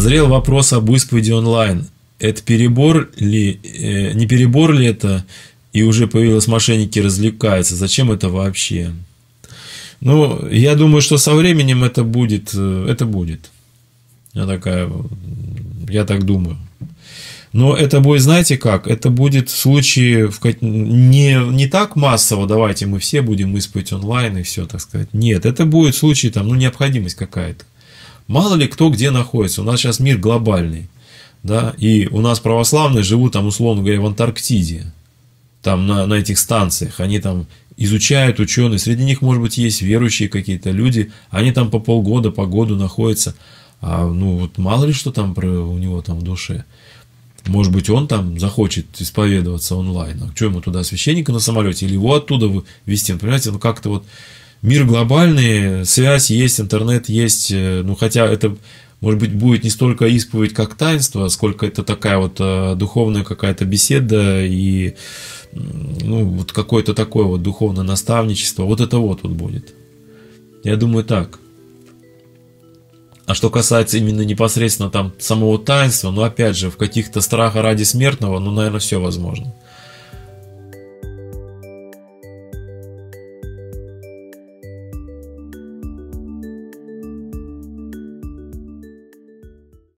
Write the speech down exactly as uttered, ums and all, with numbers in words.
Назрел вопрос об исповеди онлайн. Это перебор ли, э, не перебор ли это, и уже появились мошенники, развлекаются? Зачем это вообще? Ну, я думаю, что со временем это будет, это будет. Я такая, я так думаю. Но это будет, знаете как, это будет в случае не, не так массово, давайте мы все будем исповедь онлайн и все, так сказать. Нет, это будет в случае, там, ну, необходимость какая-то. Мало ли кто где находится, у нас сейчас мир глобальный, да, и у нас православные живут там, условно говоря, в Антарктиде, там на, на этих станциях, они там изучают, ученые, среди них, может быть, есть верующие какие-то люди, они там по полгода, по году находятся, а, ну, вот мало ли что там у него там в душе. Может быть, он там захочет исповедоваться онлайн. А что ему туда, священника на самолете? Или его оттуда везти? Понимаете, ну как-то вот мир глобальный, связь есть, интернет есть. Ну, хотя это, может быть, будет не столько исповедь, как таинство, сколько это такая вот духовная какая-то беседа и, ну, вот какое-то такое вот духовное наставничество. Вот это вот, вот будет. Я думаю, так. А что касается именно непосредственно там самого таинства, ну опять же, в каких-то страхах ради смертного, ну, наверное, все возможно.